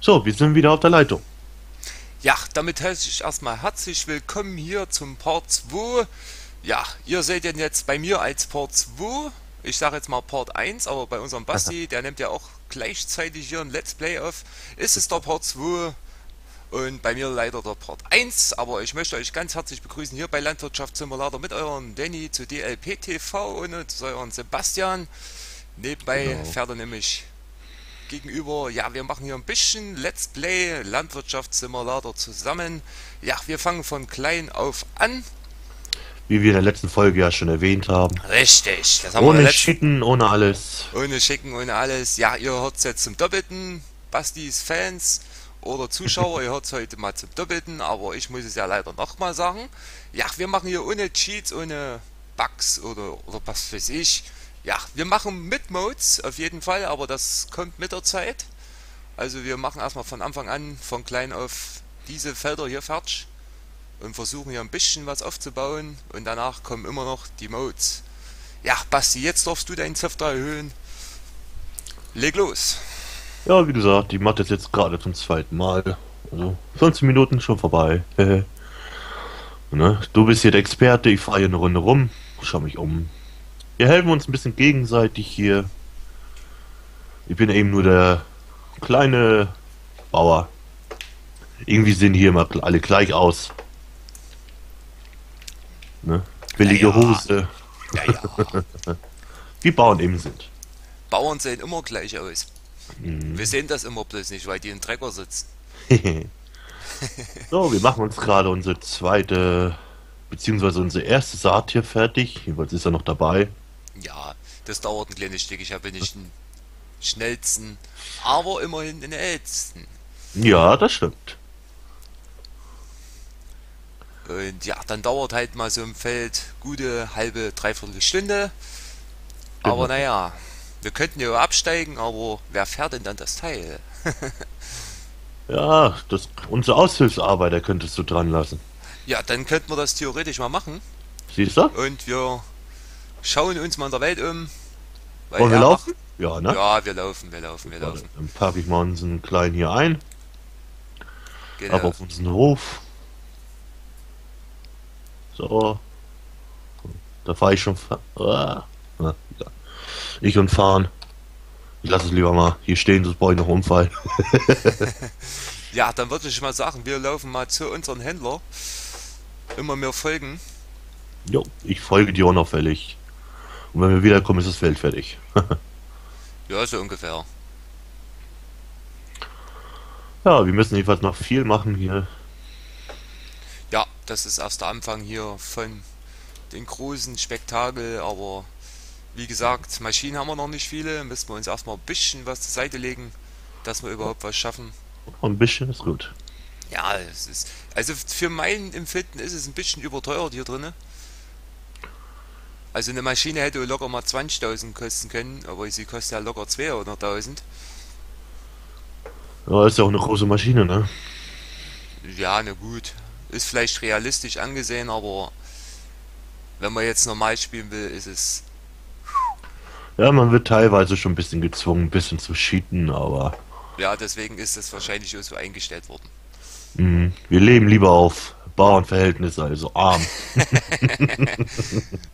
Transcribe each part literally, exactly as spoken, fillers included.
So, wir sind wieder auf der Leitung. Ja, damit heiße ich erstmal herzlich willkommen hier zum Part zwei. Ja, ihr seht den jetzt bei mir als Part zwei. Ich sage jetzt mal Part eins, aber bei unserem Basti, der nimmt ja auch gleichzeitig hier ein Let's Play auf, ist es der Part zwei. Und bei mir leider der Part eins, aber ich möchte euch ganz herzlich begrüßen hier bei Landwirtschafts Simulator mit eurem Denny zu D L P T V und zu eurem Sebastian. Nebenbei genau. Pferde nämlich gegenüber. Ja, wir machen hier ein bisschen Let's Play Landwirtschafts Simulator zusammen. Ja, wir fangen von klein auf an. Wie wir in der letzten Folge ja schon erwähnt haben. Richtig. Das haben ohne wir letzten... Schicken, ohne alles. Ohne Schicken, ohne alles. Ja, ihr hört es jetzt zum Doppelten. Bastis Fans oder Zuschauer, ihr hört es heute mal zum Doppelten, aber ich muss es ja leider nochmal sagen. Ja, wir machen hier ohne Cheats, ohne Bugs oder, oder was weiß ich. Ja, wir machen mit Modes auf jeden Fall, aber das kommt mit der Zeit. Also wir machen erstmal von Anfang an, von klein auf diese Felder hier fertig und versuchen hier ein bisschen was aufzubauen und danach kommen immer noch die Modes. Ja, Basti, jetzt darfst du deinen Zepter erhöhen. Leg los! Ja, wie gesagt, die macht das jetzt gerade zum zweiten Mal. Also fünfzehn Minuten schon vorbei. Ne? Du bist hier der Experte, ich fahre hier eine Runde rum, schau mich um. Wir helfen uns ein bisschen gegenseitig hier. Ich bin eben nur der kleine Bauer. Irgendwie sehen hier immer alle gleich aus. Ne? Billige ja, ja. Hose. Ja, ja. Wie Bauern eben sind. Bauern sehen immer gleich aus. Wir sehen das immer bloß nicht, weil die im Trecker sitzen. So, wir machen uns gerade unsere zweite, beziehungsweise unsere erste Saat hier fertig. Jedenfalls ist er noch dabei. Ja, das dauert ein kleines Stück. Ich habe nicht den schnellsten, aber immerhin den ältesten. Ja, das stimmt. Und ja, dann dauert halt mal so im Feld gute halbe, dreiviertel Stunde. Aber genau. Naja. Wir könnten ja absteigen, aber wer fährt denn dann das Teil? Ja, das, unser Aushilfsarbeiter könntest du dran lassen. Ja, dann könnten wir das theoretisch mal machen. Siehst du? Und wir schauen uns mal in der Welt um. Weil Wollen wir laufen? Macht... Ja, ne? Ja, wir laufen, wir laufen, wir laufen. Dann packe ich mal unseren Kleinen hier ein. Genau. Ab auf unseren Hof. So. Da fahre ich schon... Ah. Na, ja. Ich und fahren. Ich lasse es lieber mal hier stehen, sonst brauche ich noch einen Unfall. Ja, dann würde ich mal sagen, wir laufen mal zu unseren Händler. Immer mehr folgen. Jo, ich folge dir unauffällig. Und wenn wir wiederkommen, ist das Feld fertig. Ja, so ungefähr. Ja, wir müssen jedenfalls noch viel machen hier. Ja, das ist erst der Anfang hier von den großen Spektakel, aber... Wie gesagt, Maschinen haben wir noch nicht viele, müssen wir uns erstmal ein bisschen was zur Seite legen, dass wir überhaupt was schaffen. Ein bisschen ist gut. Ja, es ist. Also für mein Empfinden ist es ein bisschen überteuert hier drin. Also eine Maschine hätte locker mal zwanzigtausend kosten können, aber sie kostet ja locker zweihunderttausend. Ja, ist ja auch eine große Maschine, ne? Ja, na gut. Ist vielleicht realistisch angesehen, aber wenn man jetzt normal spielen will, ist es. Ja, man wird teilweise schon ein bisschen gezwungen, ein bisschen zu cheaten, aber... Ja, deswegen ist das wahrscheinlich so eingestellt worden. Mhm. Wir leben lieber auf Bauernverhältnisse, also arm.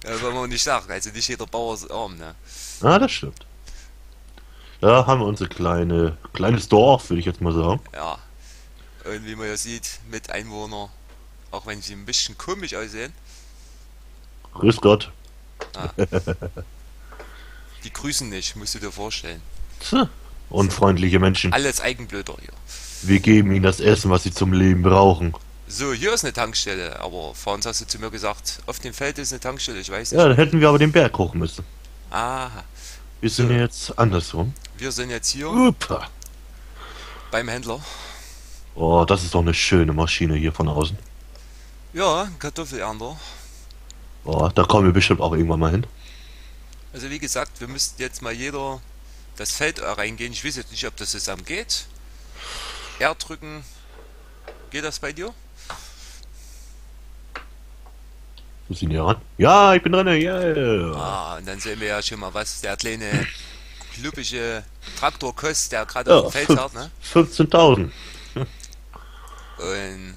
Das wollen wir nicht sagen, also nicht jeder Bauer ist arm, ne? Ah, das stimmt. Da haben wir unser kleine, kleines Dorf, würde ich jetzt mal sagen. Ja, und wie man ja sieht, mit Einwohnern, auch wenn sie ein bisschen komisch aussehen. Grüß Gott. Ah. Die grüßen nicht, musst du dir vorstellen. Tja, unfreundliche Menschen. Alles Eigenblöder hier. Wir geben ihnen das Essen, was sie zum Leben brauchen. So, hier ist eine Tankstelle, aber vor uns hast du zu mir gesagt, auf dem Feld ist eine Tankstelle, ich weiß nicht. Ja, dann hätten wir aber den Berg hoch müssen. Aha. Wir sind so. Jetzt andersrum. Wir sind jetzt hier. Upa. Beim Händler. Oh, das ist doch eine schöne Maschine hier von außen. Ja, Kartoffelernter. Oh, da kommen wir bestimmt auch irgendwann mal hin. Also wie gesagt, wir müssten jetzt mal jeder das Feld reingehen. Ich weiß jetzt nicht, ob das zusammen geht. R drücken. Geht das bei dir? Muss ich näher ran? Ja, ich bin dran. Yeah. Ah, und dann sehen wir ja schon mal, was der kleine glückliche Traktorköst, der gerade ja, auf dem Feld hat, ne? fünfzehntausend. Und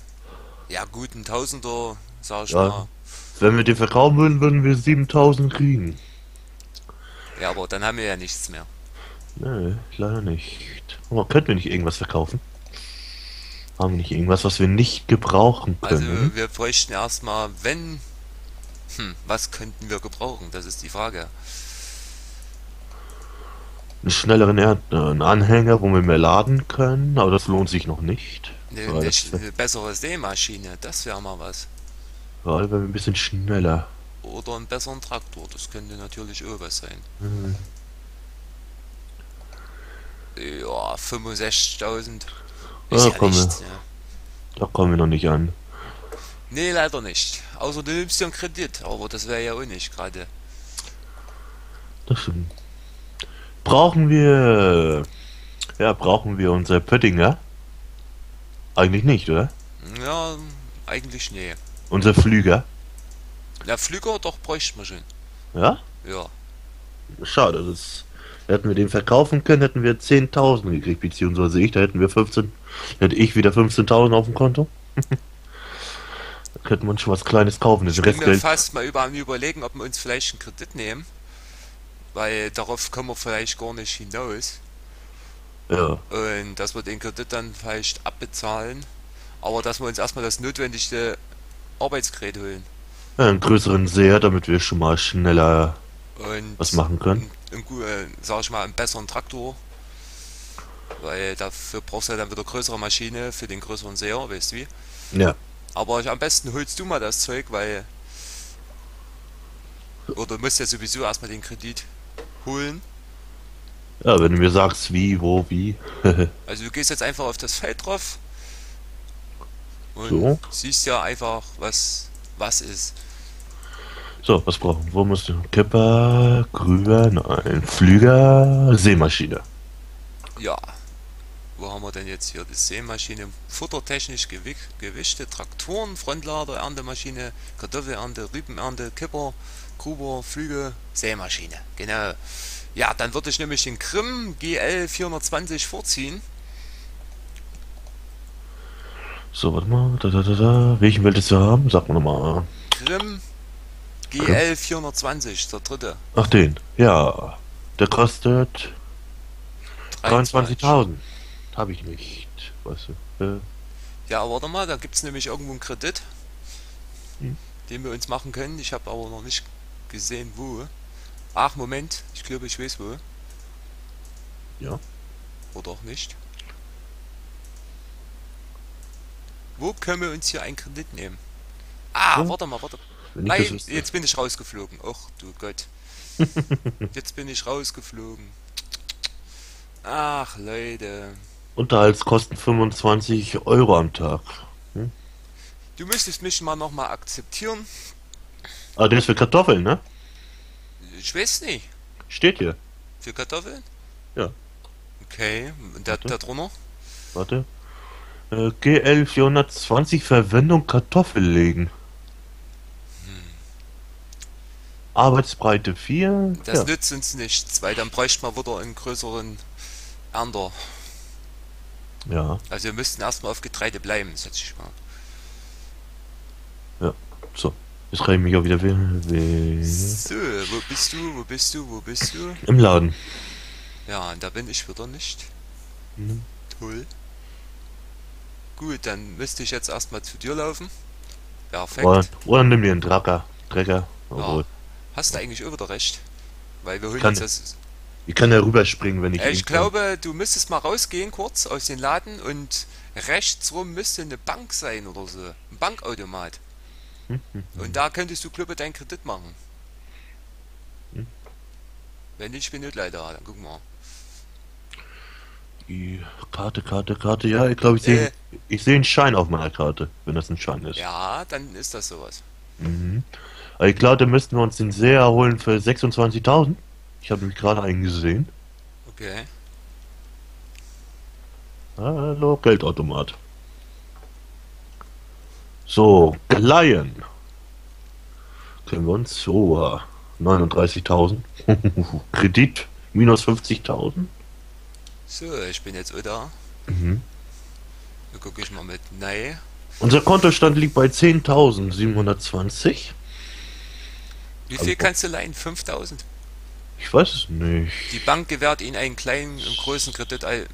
ja, guten Tausender, sag ich ja, mal. Wenn wir die verkaufen würden, würden wir siebentausend kriegen. Ja, aber dann haben wir ja nichts mehr. Nö, nee, leider nicht. Aber könnten wir nicht irgendwas verkaufen? Haben wir nicht irgendwas, was wir nicht gebrauchen können? Also wir bräuchten erstmal, wenn... Hm, was könnten wir gebrauchen? Das ist die Frage. Einen schnelleren er einen Anhänger, wo wir mehr laden können, aber das lohnt sich noch nicht. Eine, eine, eine bessere Sämaschine, das wäre mal was. Ja, dann wären wir ein bisschen schneller. Oder einen besseren Traktor, das könnte natürlich irgendwas sein. Mhm. Ja, fünfundsechzigtausend. Ja, da, ja kommen nichts, wir. Ja. Da kommen wir noch nicht an. Nee, leider nicht. Außer du nimmst ja einen Kredit, aber das wäre ja auch nicht gerade. Das stimmt. Brauchen wir... Ja, brauchen wir unser Pöttinger? Eigentlich nicht, oder? Ja, eigentlich nee. Unser Flüger? Ja, Flüger doch bräuchten wir schon. Ja? Ja. Schade, das ist... Hätten wir den verkaufen können, hätten wir zehntausend gekriegt, beziehungsweise ich, da hätten wir fünfzehn, hätte ich wieder fünfzehntausend auf dem Konto. Da könnten wir uns schon was Kleines kaufen. Ich bin mir fast mal über, überlegen, ob wir uns vielleicht einen Kredit nehmen, weil darauf kommen wir vielleicht gar nicht hinaus. Ja. Und dass wir den Kredit dann vielleicht abbezahlen, aber dass wir uns erstmal das notwendige Arbeitsgerät holen. Ja, einen größeren Seher, damit wir schon mal schneller und was machen können. Im, sag ich mal, einen besseren Traktor, weil dafür brauchst du ja dann wieder größere Maschine für den größeren Säger, weißt du wie? Ja. Aber am besten holst du mal das Zeug, weil... Oder du musst ja sowieso erstmal den Kredit holen. Ja, wenn du mir sagst, wie, wo, wie. Also du gehst jetzt einfach auf das Feld drauf und so siehst ja einfach, was was ist. So, was brauchen wir? Wo musst du? Kipper, Grüber, nein, Flüger, Seemaschine. Ja. Wo haben wir denn jetzt hier die Seemaschine? Futtertechnisch, Gewicht, Gewichte, Traktoren, Frontlader, Erntemaschine, Kartoffelernte, Rübenernte, Kipper, Gruber, Flüge, Seemaschine. Genau. Ja, dann würde ich nämlich den Krim G L vierhundertzwanzig vorziehen. So, warte mal. Da, da, da, da. Welchen willst du haben? Sag mal nochmal. Krim G L vierhundertzwanzig, der dritte. Ach den, ja. Der kostet dreiundzwanzigtausend. Habe ich nicht. Weißt du, äh. Ja, warte mal, da gibt es nämlich irgendwo einen Kredit, hm. den wir uns machen können. Ich habe aber noch nicht gesehen, wo. Ach, Moment, ich glaube, ich weiß wo. Ja. Oder auch nicht. Wo können wir uns hier einen Kredit nehmen? Ah, ja. warte mal, warte mal. Nein, jetzt bin ich rausgeflogen. Och, du Gott. Jetzt bin ich rausgeflogen. Ach, Leute. Unterhaltskosten fünfundzwanzig Euro am Tag. Hm? Du müsstest mich mal nochmal akzeptieren. Ah, der ist für Kartoffeln, ne? Ich weiß nicht. Steht hier. Für Kartoffeln? Ja. Okay, und der, der drunter? Warte. Äh, G L vierhundertzwanzig Verwendung Kartoffel legen. Arbeitsbreite vier. Das ja. nützt uns nichts, weil dann bräuchte man wieder einen größeren Ernter. Ja. Also wir müssten erstmal auf Getreide bleiben, setze ich mal. Ja, so. Jetzt kann ich mich auch wieder... We so, wo bist du, wo bist du, wo bist du? Im Laden. Ja, und da bin ich wieder nicht. Mhm. Toll. Gut, dann müsste ich jetzt erstmal zu dir laufen. Perfekt. Oder, oder nimm dir einen Tracker. Trecker. Ja. Hast du eigentlich über der Recht? Weil wir holen kann, das. Ich kann ja rüberspringen, wenn ich. Äh, ich glaube, kann. Du müsstest mal rausgehen kurz aus dem Laden und rechts rum müsste eine Bank sein oder so. Ein Bankautomat. Hm, hm, hm. Und da könntest du glaube deinen Kredit machen. Hm. Wenn nicht, bin ich leider da, dann guck mal. Die Karte, Karte, Karte, ja, ich glaube ich sehe äh, ich sehe einen Schein auf meiner Karte, wenn das ein Schein ist. Ja, dann ist das sowas. Mhm. Ich glaube, da müssten wir uns den Seher holen für sechsundzwanzigtausend. Ich habe mich gerade eingesehen. Okay. Hallo, Geldautomat. So, Kleien. Können wir uns... Oh, neununddreißigtausend. Kredit Minus fünfzigtausend. So, ich bin jetzt oder. Mhm. Da gucke ich mal mit. Nein. Unser Kontostand liegt bei zehntausendsiebenhundertzwanzig. Wie viel also, kannst du leihen? fünftausend? Ich weiß es nicht. Die Bank gewährt Ihnen einen kleinen und großen Kredit als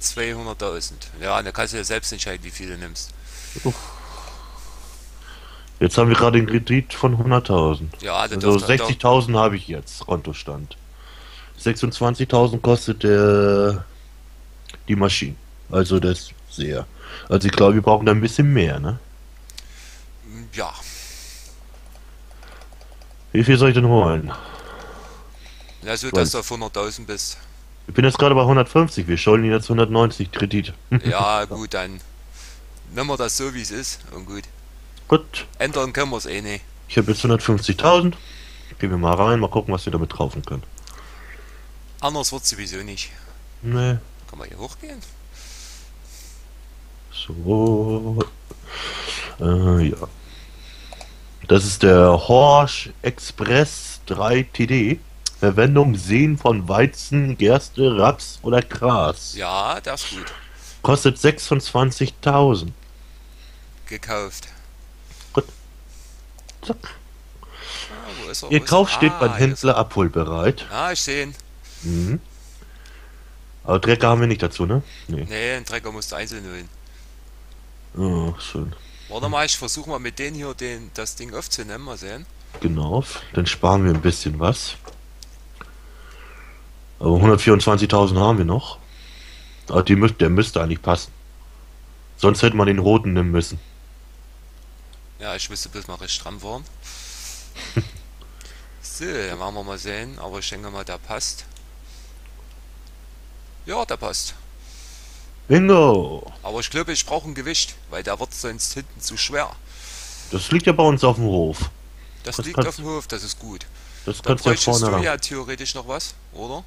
zweihunderttausend. Ja, da kannst du ja selbst entscheiden, wie viel du nimmst. Uff. Jetzt haben wir gerade einen Kredit von hunderttausend. Ja, also sechzigtausend habe ich jetzt, Kontostand. sechsundzwanzigtausend kostet der, die Maschine. Also das sehr. Also ich glaube, wir brauchen da ein bisschen mehr, ne? Ja. Wie viel soll ich denn holen? Ja, so, dass du auf hunderttausend bist. Ich bin jetzt gerade bei hundertfünfzig, wir schulden jetzt hundertneunzig Kredit. Ja, gut, dann nehmen wir das so, wie es ist. Und gut. Gut. Ändern können wir es eh nicht. Ich habe jetzt hundertfünfzigtausend. Gehen wir mal rein, mal gucken, was wir damit kaufen können. Anders wird sowieso nicht. Nee. Kann man hier hochgehen? So. Äh, ja. Das ist der Horsch Express drei T D. Verwendung Sehen von Weizen, Gerste, Raps oder Gras. Ja, das ist gut. Kostet sechsundzwanzigtausend. Gekauft. Gut. Zack. Ah, wo ist er, Ihr wo Kauf ist er? steht ah, beim Händler abholbereit. Ah, ich sehe ihn. Mhm. Aber Trecker haben wir nicht dazu, ne? Nee, nee, ein Trecker musst du einzeln holen. Oh, schön. Warte mal, ich versuche mal mit denen hier den, das Ding aufzunehmen, mal sehen. Genau, dann sparen wir ein bisschen was. Aber hundertvierundzwanzigtausend haben wir noch. Aber die, der müsste eigentlich passen. Sonst hätte man den roten nehmen müssen. Ja, ich müsste bloß mal recht dran fahren. So, dann machen wir mal sehen. Aber ich denke mal, der passt. Ja, der passt. Bingo! Aber ich glaube, ich brauche ein Gewicht, weil der wird sonst hinten zu schwer. Das liegt ja bei uns auf dem Hof. Das, das liegt auf dem Hof, das ist gut. Das kannst du ja vorne ran. Ja, theoretisch noch was, oder?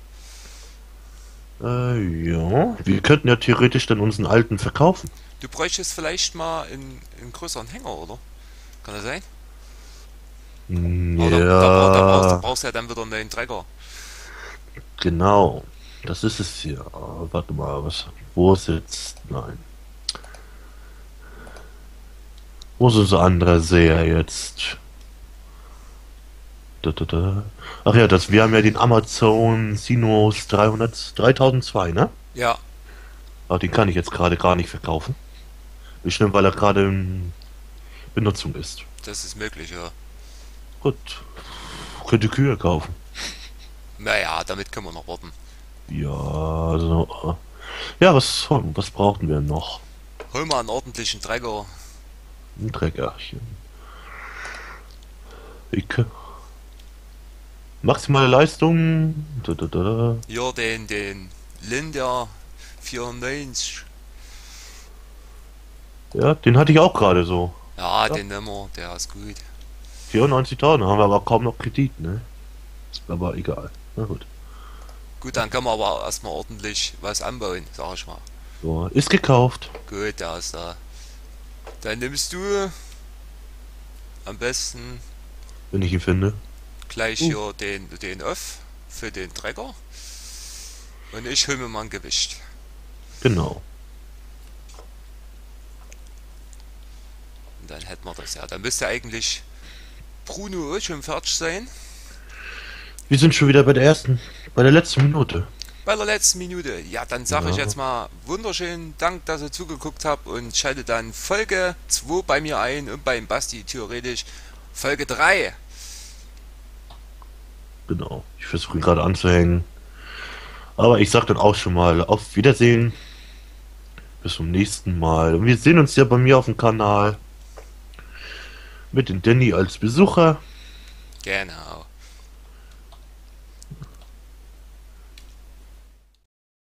Äh, ja. Wir könnten ja theoretisch dann unseren alten verkaufen. Du bräuchtest vielleicht mal einen, einen größeren Hänger, oder? Kann das sein? Ja. Da, da, da, brauchst, da brauchst du ja dann wieder einen neuen Trecker. Genau. Das ist es hier. Warte mal, was? Wo ist jetzt? Nein. Wo ist unser anderer Seher jetzt? Da, da, da. Ach ja, das, wir haben ja den Amazon Sinus dreihundertzwei, ne? Ja. Ach, den kann ich jetzt gerade gar nicht verkaufen. Bestimmt, weil er gerade in Benutzung ist. Das ist möglich, ja. Gut. Könnte Kühe kaufen. Naja, damit können wir noch warten. Ja, also... Ja, was, was brauchten wir noch? Hol mal einen ordentlichen Trecker. Ein Treckerchen. Ich... Maximale Leistung. Da, da, da. Ja, den, den Linder vierundneunzig. Ja, den hatte ich auch gerade so. Ja, ja, den nehmen wir, der ist gut. vierundneunzigtausend, haben wir aber kaum noch Kredit, ne? Aber egal. Na gut. Gut, dann können wir aber erstmal ordentlich was anbauen, sag ich mal. So, ist gekauft. Gut, der ist da. Dann nimmst du am besten. Wenn ich ihn finde. Gleich uh. hier den, den Öff für den Trecker und ich hole mir mal ein Gewicht. Genau. Und dann hätten wir das ja. Dann müsste eigentlich Bruno schon fertig sein. Wir sind schon wieder bei der ersten, bei der letzten Minute. Bei der letzten Minute. Ja, dann sage ja. ich jetzt mal wunderschönen Dank, dass ihr zugeguckt habt und schaltet dann Folge zwei bei mir ein und beim Basti theoretisch Folge drei. Genau, ich versuche gerade anzuhängen. Aber ich sage dann auch schon mal auf Wiedersehen. Bis zum nächsten Mal. Und wir sehen uns ja bei mir auf dem Kanal. Mit dem Denny als Besucher. Genau.